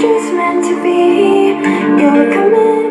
just meant to be. You were coming.